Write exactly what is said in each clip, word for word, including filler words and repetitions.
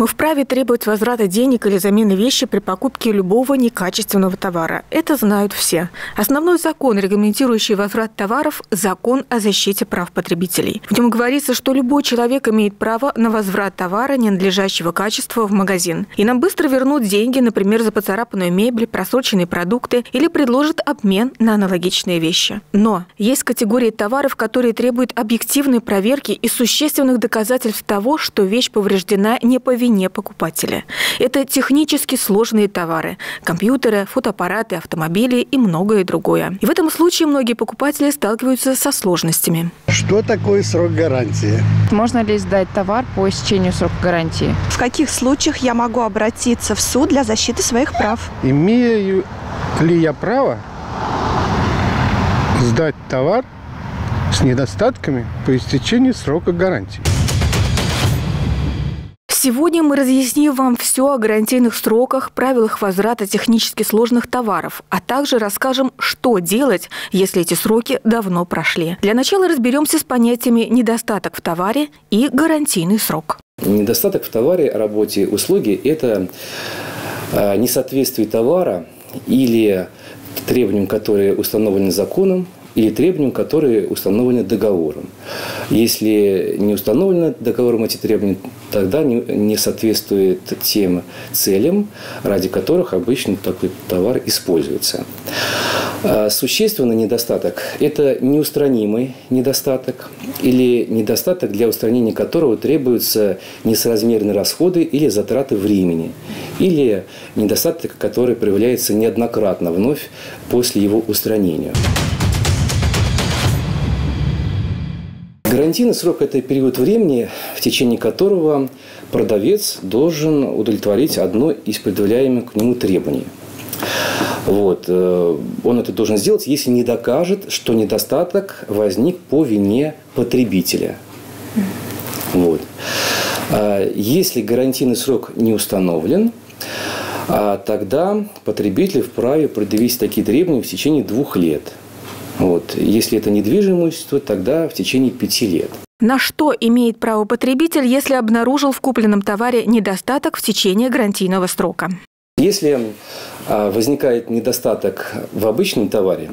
Мы вправе требовать возврата денег или замены вещи при покупке любого некачественного товара. Это знают все. Основной закон, регламентирующий возврат товаров – закон о защите прав потребителей. В нем говорится, что любой человек имеет право на возврат товара ненадлежащего качества в магазин. И нам быстро вернут деньги, например, за поцарапанную мебель, просроченные продукты или предложат обмен на аналогичные вещи. Но есть категории товаров, которые требуют объективной проверки и существенных доказательств того, что вещь повреждена не по вине покупателя. Это технически сложные товары – компьютеры, фотоаппараты, автомобили и многое другое. И в этом случае многие покупатели сталкиваются со сложностями. Что такое срок гарантии? Можно ли сдать товар по истечению срока гарантии? В каких случаях я могу обратиться в суд для защиты своих прав? Имею ли я право сдать товар с недостатками по истечении срока гарантии? Сегодня мы разъясним вам все о гарантийных сроках, правилах возврата технически сложных товаров, а также расскажем, что делать, если эти сроки давно прошли. Для начала разберемся с понятиями «недостаток в товаре» и «гарантийный срок». Недостаток в товаре, работе, услуге – это несоответствие товара или требованиям, которые установлены законом, или требованиям, которые установлены договором. Если не установлено договором эти требования, тогда не соответствует тем целям, ради которых обычно такой товар используется. Существенный недостаток – это неустранимый недостаток или недостаток, для устранения которого требуются несоразмерные расходы или затраты времени, или недостаток, который проявляется неоднократно вновь после его устранения. Гарантийный срок – это период времени, в течение которого продавец должен удовлетворить одно из предъявляемых к нему требований. Вот. Он это должен сделать, если не докажет, что недостаток возник по вине потребителя. Вот. Если гарантийный срок не установлен, тогда потребитель вправе предъявить такие требования в течение двух лет. Вот. Если это недвижимость, то тогда в течение пяти лет. На что имеет право потребитель, если обнаружил в купленном товаре недостаток в течение гарантийного срока? Если возникает недостаток в обычном товаре,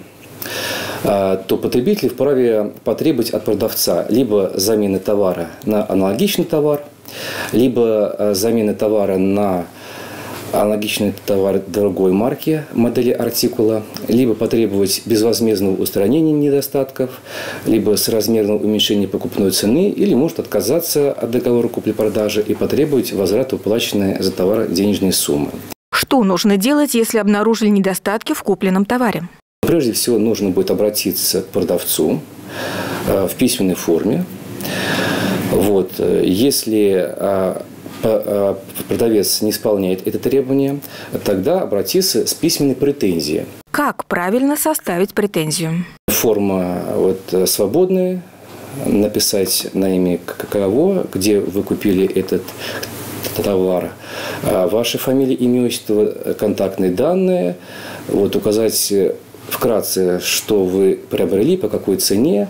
то потребитель вправе потребовать от продавца либо замены товара на аналогичный товар, либо замены товара на аналогичный товар другой марки, модели артикула, либо потребовать безвозмездного устранения недостатков, либо соразмерного уменьшения покупной цены, или может отказаться от договора купли-продажи и потребовать возврата уплаченной за товар денежной суммы. Что нужно делать, если обнаружили недостатки в купленном товаре? Прежде всего, нужно будет обратиться к продавцу в письменной форме. Вот. Если продавец не исполняет это требование, тогда обратиться с письменной претензией. Как правильно составить претензию? Форма вот, свободная, написать на имя каково, где вы купили этот товар, ваша фамилия, имя, отчество, контактные данные, вот, указать вкратце, что вы приобрели, по какой цене,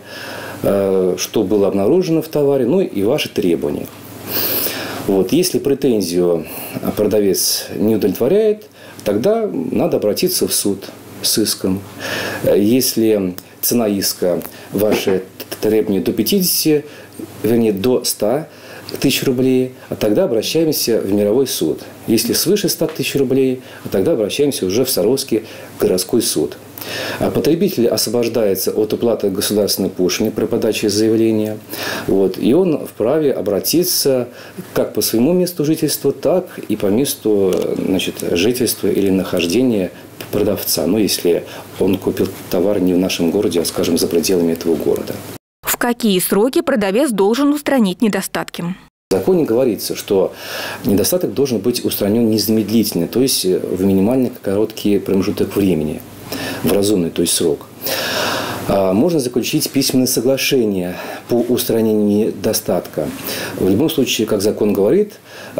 что было обнаружено в товаре, ну и ваши требования. Вот. Если претензию продавец не удовлетворяет, тогда надо обратиться в суд с иском. Если цена иска ваши требования до пятидесяти, вернее до ста тысяч рублей, тогда обращаемся в мировой суд. Если свыше ста тысяч рублей, тогда обращаемся уже в Саровский городской суд. Потребитель освобождается от уплаты государственной пошлины при подаче заявления, вот, и он вправе обратиться как по своему месту жительства, так и по месту, значит, жительства или нахождения продавца, ну, если он купил товар не в нашем городе, а, скажем, за пределами этого города. В какие сроки продавец должен устранить недостатки? В законе говорится, что недостаток должен быть устранен незамедлительно, то есть в минимально короткий промежуток времени. В разумный, то есть срок. Можно заключить письменное соглашение по устранению недостатка. В любом случае, как закон говорит,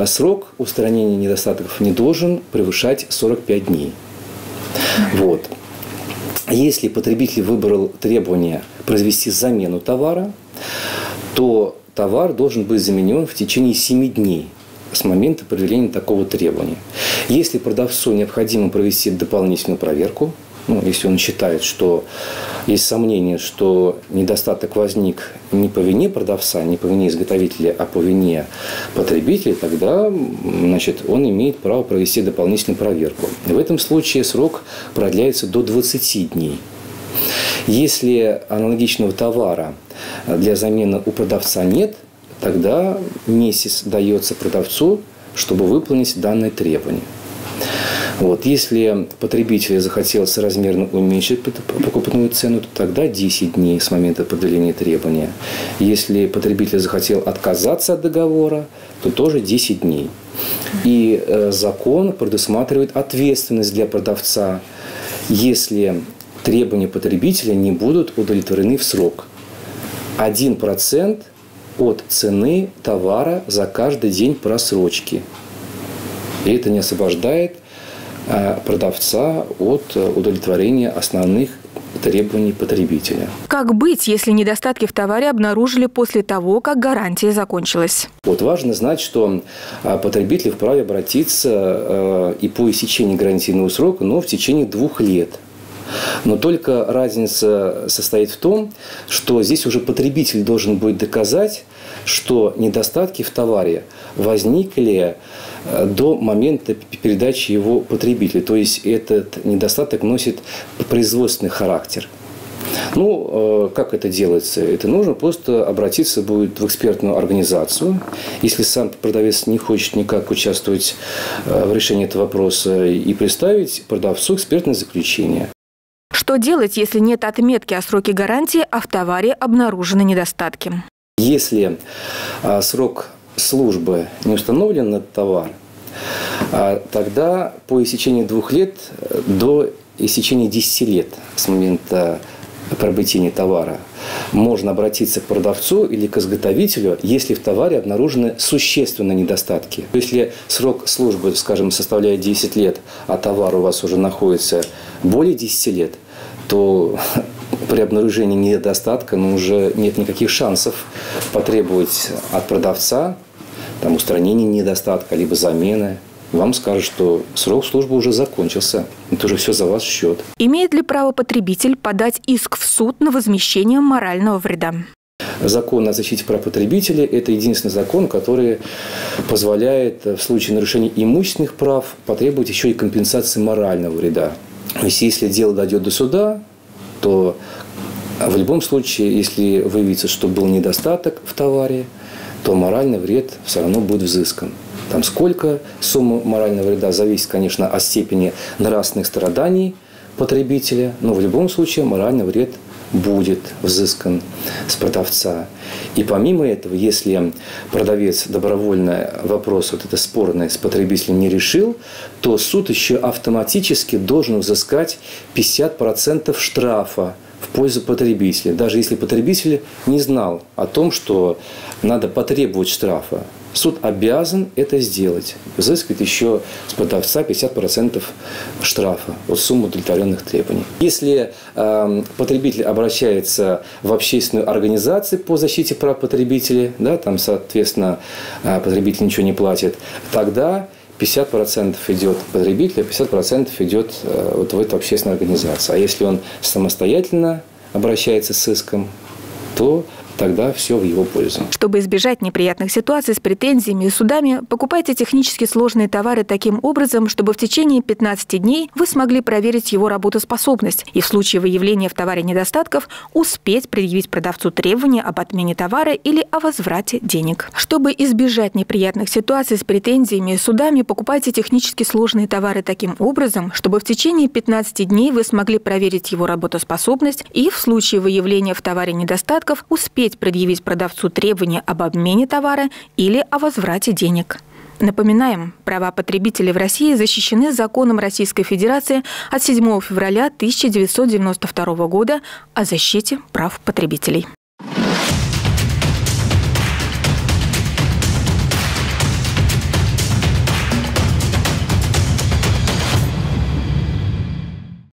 срок устранения недостатков не должен превышать сорок пять дней. Вот. Если потребитель выбрал требование произвести замену товара, то товар должен быть заменен в течение семи дней с момента предъявления такого требования. Если продавцу необходимо провести дополнительную проверку, ну, если он считает, что есть сомнение, что недостаток возник не по вине продавца, не по вине изготовителя, а по вине потребителя, тогда, значит, он имеет право провести дополнительную проверку. В этом случае срок продляется до двадцати дней. Если аналогичного товара для замены у продавца нет, тогда месяц дается продавцу, чтобы выполнить данное требование. Вот. Если потребитель захотел соразмерно уменьшить покупную цену, то тогда десять дней с момента предъявления требования. Если потребитель захотел отказаться от договора, то тоже десять дней. И э, закон предусматривает ответственность для продавца, если требования потребителя не будут удовлетворены в срок. один процент от цены товара за каждый день просрочки. И это не освобождает продавца от удовлетворения основных требований потребителя. Как быть, если недостатки в товаре обнаружили после того, как гарантия закончилась? Вот важно знать, что потребитель вправе обратиться и по истечении гарантийного срока, но в течение двух лет. Но только разница состоит в том, что здесь уже потребитель должен будет доказать, что недостатки в товаре возникли до момента передачи его потребителю. То есть этот недостаток носит производственный характер. Ну, как это делается? Это нужно просто обратиться будет в экспертную организацию. Если сам продавец не хочет никак участвовать в решении этого вопроса, и представить продавцу экспертное заключение. Что делать, если нет отметки о сроке гарантии, а в товаре обнаружены недостатки? Если срок службы не установлен на товар, тогда по истечении двух лет до истечения десяти лет с момента приобретения товара можно обратиться к продавцу или к изготовителю, если в товаре обнаружены существенные недостатки. Если срок службы, скажем, составляет десять лет, а товар у вас уже находится более десяти лет, то при обнаружении недостатка ну, уже нет никаких шансов потребовать от продавца там, устранения недостатка, либо замены. Вам скажут, что срок службы уже закончился. Это уже все за вас в счет. Имеет ли право потребитель подать иск в суд на возмещение морального вреда? Закон о защите прав потребителей – это единственный закон, который позволяет в случае нарушения имущественных прав потребовать еще и компенсации морального вреда. То есть, если дело дойдет до суда, то в любом случае, если выявится, что был недостаток в товаре, то моральный вред все равно будет взыскан. Там сколько сумма морального вреда зависит, конечно, от степени нравственных страданий потребителя, но в любом случае моральный вред будет взыскан с продавца. И помимо этого, если продавец добровольно вопрос вот это спорное с потребителем не решил, то суд еще автоматически должен взыскать пятьдесят процентов штрафа в пользу потребителя, даже если потребитель не знал о том, что надо потребовать штрафа. Суд обязан это сделать, взыскать еще с продавца пятьдесят процентов штрафа от суммы удовлетворенных требований. Если э, потребитель обращается в общественную организацию по защите прав потребителей, да, там, соответственно, потребитель ничего не платит, тогда пятьдесят процентов идет потребителю, пятьдесят процентов идет э, вот в эту общественную организацию. А если он самостоятельно обращается с иском, то тогда все в его пользу. Чтобы избежать неприятных ситуаций с претензиями и судами, покупайте технически сложные товары таким образом, чтобы в течение пятнадцати дней вы смогли проверить его работоспособность и в случае выявления в товаре недостатков успеть предъявить продавцу требования об отмене товара или о возврате денег. Чтобы избежать неприятных ситуаций с претензиями и судами, покупайте технически сложные товары таким образом, чтобы в течение пятнадцати дней вы смогли проверить его работоспособность и в случае выявления в товаре недостатков успеть предъявить продавцу требования об обмене товара или о возврате денег. Напоминаем, права потребителей в России защищены законом Российской Федерации от седьмого февраля тысяча девятьсот девяносто второго года о защите прав потребителей.